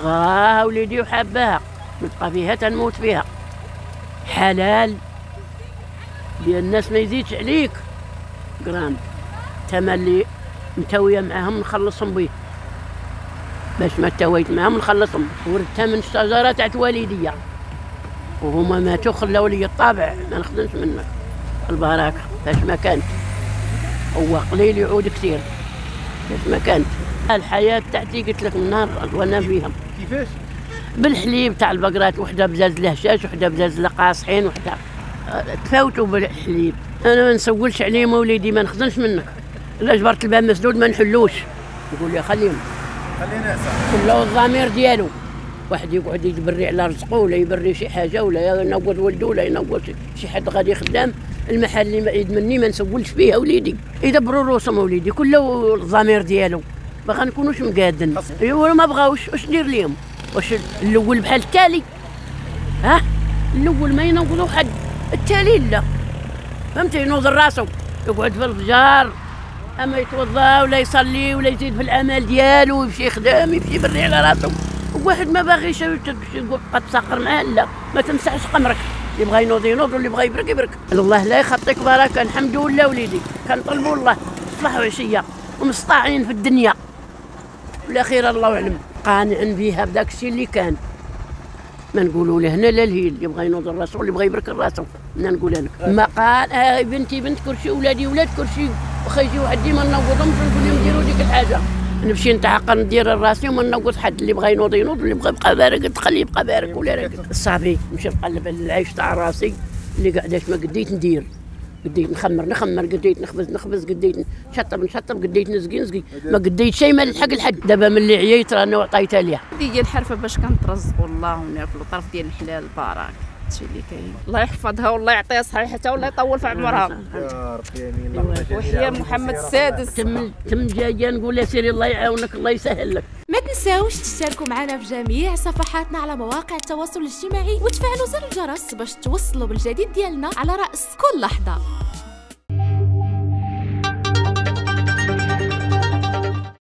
غاها وليدي وحباها، نبقى فيها تنموت فيها. حلال لأن الناس ما يزيدش عليك جرام تما اللي متاوية معاهم نخلصهم بيه، باش ما تاويت معاهم نخلصهم. وردتها من الشجرة تاعت والديا وهما ماتو خلاو لي الطابع ما نخدمش منك البركة باش ما كانت، هو قليل يعود كثير باش ما كانت. الحياة تاعتي قلت لك النار وانا فيها. كيفاش؟ بالحليب تاع البقرات، وحده بزاز الهشاش وحده بزاز القاصحين وحده تفاوتوا بالحليب. انا ما نسولش عليهم وليدي، ما نخزنش منك. الا جبرت الباب مسدود ما نحلوش، نقول له خليهم خلينا كله الضمير ديالو. واحد يقعد يتبري على رزقه ولا يبري شي حاجه ولا ينوض ولده ولا ينوض شي حد غادي خدام. المحل اللي بعيد مني ما نسولش فيه وليدي، يدبروا روسهم وليدي كله الضمير ديالو، ما غنكونوش مقادن. ايوا ما بغاوش واش ندير ليهم؟ واش الاول بحال التالي؟ ها الاول ما ينوضوا حد، التالي لا فهمتي ينوض راسو يقعد في الفجار، اما يتوضا ولا يصلي ولا يزيد في الامال ديالو ويمشي يخدم يمشي يبري على راسو. واحد ما باغيش تقول قد تساقر معاه، لا ما تمسحش قمرك، اللي بغى ينوض ينوض واللي بغى يبرك يبرك. الله لا يخطيك بركه، الحمد لله وليدي كنطلبوا الله صباح وعشيه ومسطاعين في الدنيا والاخيره الله اعلم. قانع بيها بداك الشيء اللي كان، ما نقولوا له هنا لا لهي، اللي بغى ينوض راسو اللي بغى يبرك راسو. انا نقولها لك ما قال بنتي بنت كرشي ولادي ولاد كرشي، واخا يجي واحد ديما نوضهم نقول لهم ديروا ديك الحاجه، نمشي نتعقل ندير راسي وما نوض حد. اللي بغى ينوض ينوض واللي بغى يبقى بارك تخليه يبقى بارك ولا راقد. صافي نمشي نقلب على العيش تاع راسي اللي قعداش ما قديت ندير، قديت نخمر قديت نخبز قديت نشطب قديت نسقي ما قديت شيء ما نلحق لحد. دابا ملي عييت رانا عطيتها ليها ديال الحرفه باش كنترزقوا الله وناكلوا طرف ديال الحلال البارك. هادشي اللي كاين الله يحفظها والله يعطيها صحيحتها والله يطول في عمرها يا ربي امين. الله وهي محمد السادس تم جايه نقول يا سيري الله يعاونك الله يسهل لك. ما تنساوش تشاركوا معنا في جميع صفحاتنا على مواقع التواصل الاجتماعي وتفعلوا زر الجرس باش توصلوا بالجديد ديالنا على رأس كل لحظة.